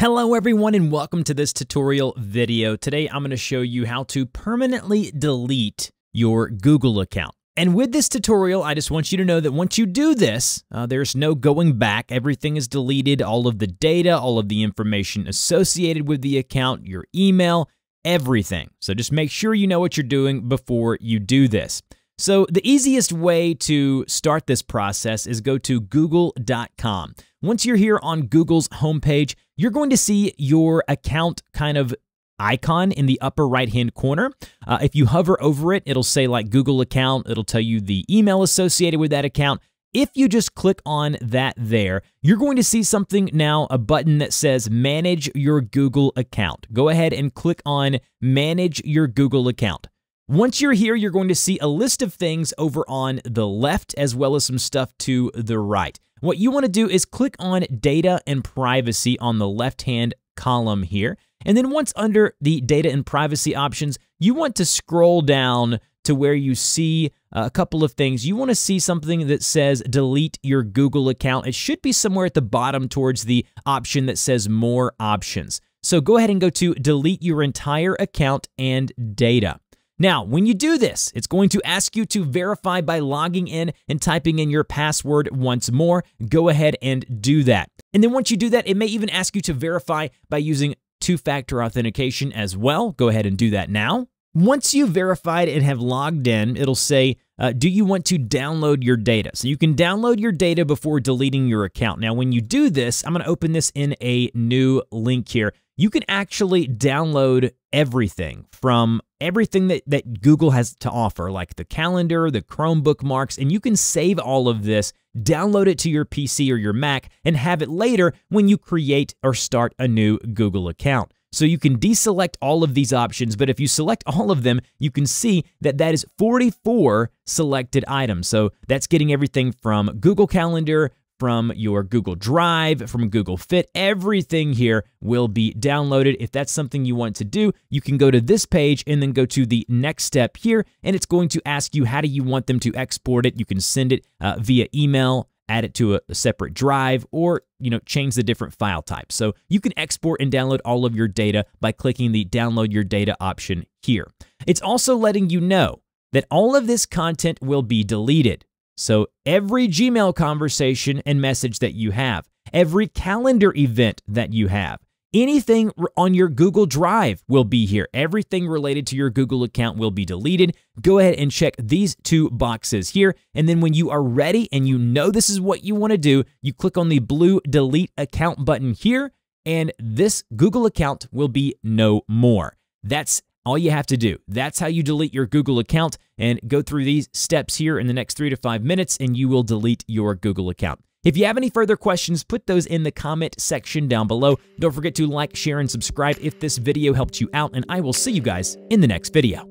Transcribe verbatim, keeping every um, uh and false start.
Hello everyone and welcome to this tutorial video. Today I'm going to show you how to permanently delete your Google account. And with this tutorial, I just want you to know that once you do this, uh, there's no going back. Everything is deleted, all of the data, all of the information associated with the account, your email, everything. So just make sure you know what you're doing before you do this. So the easiest way to start this process is go to google dot com. Once you're here on Google's homepage, you're going to see your account kind of icon in the upper right-hand corner. Uh, if you hover over it, it'll say like Google account. It'll tell you the email associated with that account. If you just click on that there, you're going to see something now, a button that says manage your Google account. Go ahead and click on manage your Google account. Once you're here, you're going to see a list of things over on the left as well as some stuff to the right. What you want to do is click on data and privacy on the left-hand column here. And then once under the data and privacy options, you want to scroll down to where you see a couple of things. You want to see something that says delete your Google account. It should be somewhere at the bottom towards the option that says more options. So go ahead and go to delete your entire account and data. Now, when you do this, it's going to ask you to verify by logging in and typing in your password once more. Go ahead and do that. And then once you do that, it may even ask you to verify by using two-factor authentication as well. Go ahead and do that now. Once you've verified and have logged in, it'll say, uh, do you want to download your data? So you can download your data before deleting your account. Now, when you do this, I'm going to open this in a new link here. You can actually download everything from everything that, that Google has to offer, like the calendar, the Chrome bookmarks, and you can save all of this, download it to your P C or your Mac, and have it later when you create or start a new Google account. So you can deselect all of these options, but if you select all of them, you can see that that is forty-four selected items. So that's getting everything from Google Calendar, from your Google Drive, from Google Fit. Everything here will be downloaded. If that's something you want to do, you can go to this page and then go to the next step here, and it's going to ask you how do you want them to export it. You can send it uh, via email, add it to a, a separate drive, or you know, change the different file types. So you can export and download all of your data by clicking the download your data option here. It's also letting you know that all of this content will be deleted. So every Gmail conversation and message that you have, every calendar event that you have, anything on your Google Drive will be here. Everything related to your Google account will be deleted. Go ahead and check these two boxes here. And then when you are ready and you know this is what you want to do, you click on the blue delete account button here, and this Google account will be no more. That's all you have to do. That's how you delete your Google account, and go through these steps here in the next three to five minutes and you will delete your Google account. If you have any further questions, put those in the comment section down below. Don't forget to like, share, and subscribe if this video helped you out, and I will see you guys in the next video.